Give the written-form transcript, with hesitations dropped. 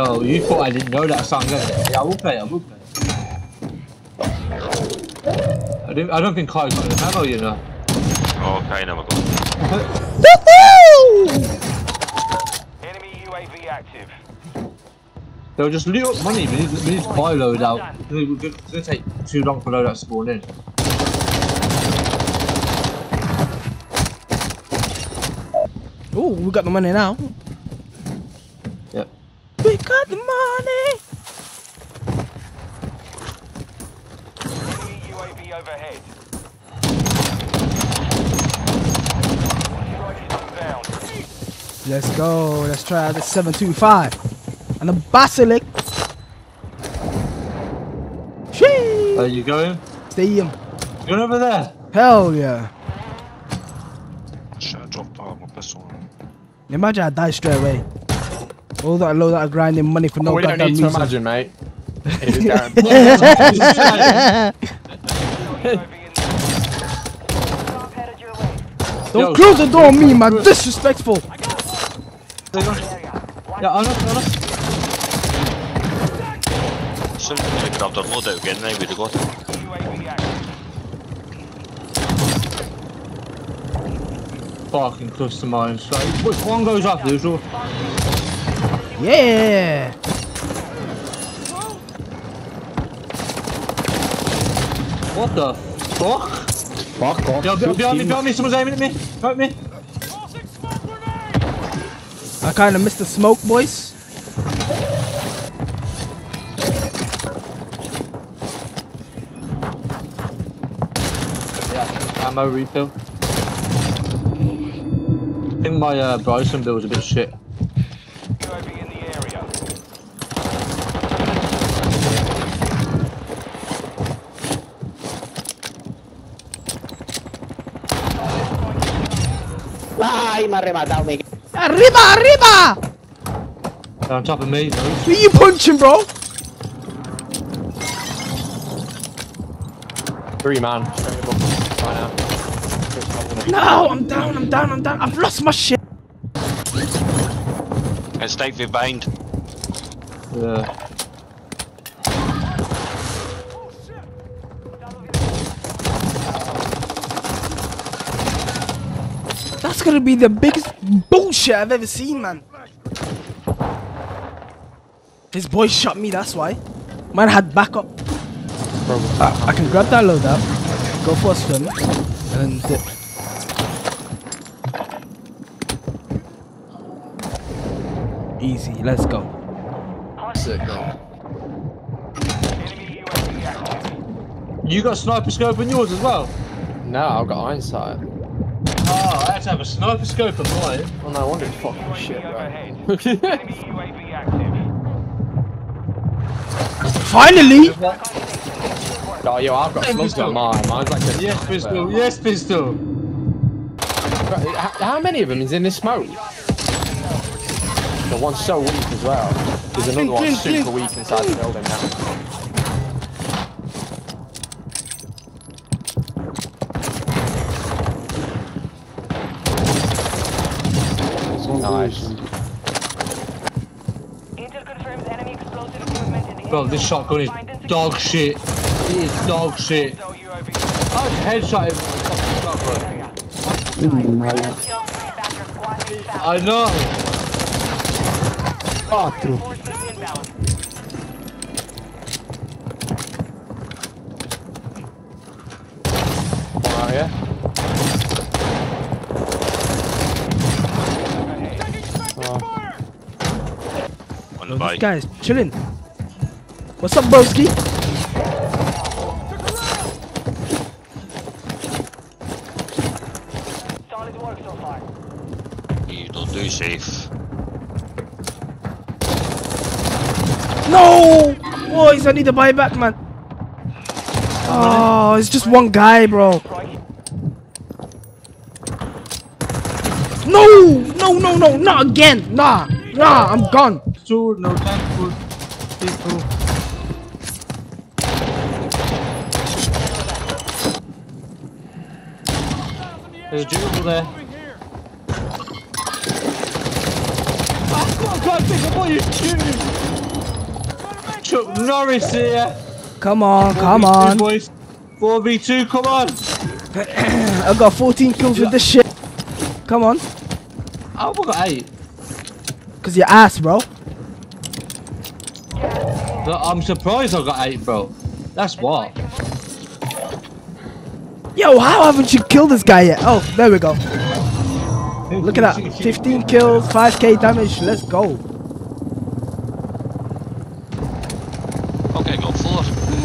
Oh, you thought I didn't know that song, didn't you? Yeah, I will play. I don't think Kyle's got the ammo, you know. Oh, okay, now we're gone. Woohoo! Enemy UAV active. They'll just loot up money, we need to buy load out. It's gonna take too long for load out to spawn in. Oh, we got the money now. Yep. We got the money. UAV overhead. Let's go. Let's try the 725 and the Basilisk. Sheesh. Are you going? Stay him. You're over there. Hell yeah. Should have dropped out my pistol. Imagine I die straight away. All that load that grinding money for no goddamn reason. We don't need to imagine, mate. It is guaranteed. Don't close the door on me, man. Disrespectful. Yeah, I know. Something they could have done load out again, they would have got it. Fucking customised, like, which one goes up, usual? Yeah! What the fuck? Fuck off. Yo, behind me, someone's aiming at me. Help me. I kinda missed the smoke, boys. Yeah, ammo refill. I think my Bryson build's a bit shit. UAV in the area. Ay, me ha rematado, me. Arriba, arriba! They're on top of me, though. Who are you punching, bro? 3 man. No, I'm down. I've lost my shit. I stay behind. Yeah. Oh, shit. That's gonna be the biggest bullshit I've ever seen, man. This boy shot me, that's why. Man had backup. I can grab that load up, go for a swim, and then dip. Easy, let's go. You got sniper scope on yours as well? No, I've got hindsight. Oh, I had to have a sniper scope on mine. Oh no, I wonder if fucking shit, bro. Finally! Oh yo, I've got slugs on mine. Mine's like a yes pistol, yes pistol. How many of them is in this smoke? The one's so weak as well. There's another one super weak inside the building now. Nice. Intel confirms enemy explosive equipment in the area. Bro, this shotgun is dog shit. It is dog shit. I headshot him with the fucking shotgun. I know. Oh, true. Oh, yeah. On the bike. This guy's chilling. What's up, Boski? Solid work so far. You don't do safe. No! Boys, I need to buy back, man. Oh, it's just one guy, bro. No, not again. Nah, I'm gone. No thankful people. There's a jewel there. Oh God, what are you shooting? Chuck Norris here. Come on, come on. 4v2, come on. I got 14 kills with this shit. Come on. I got 8. Because you're ass, bro. I'm surprised I got 8, bro. That's what. Yo, how haven't you killed this guy yet? Oh, there we go. Look at that. 15 kills, 5k damage. Let's go. Okay, go forward.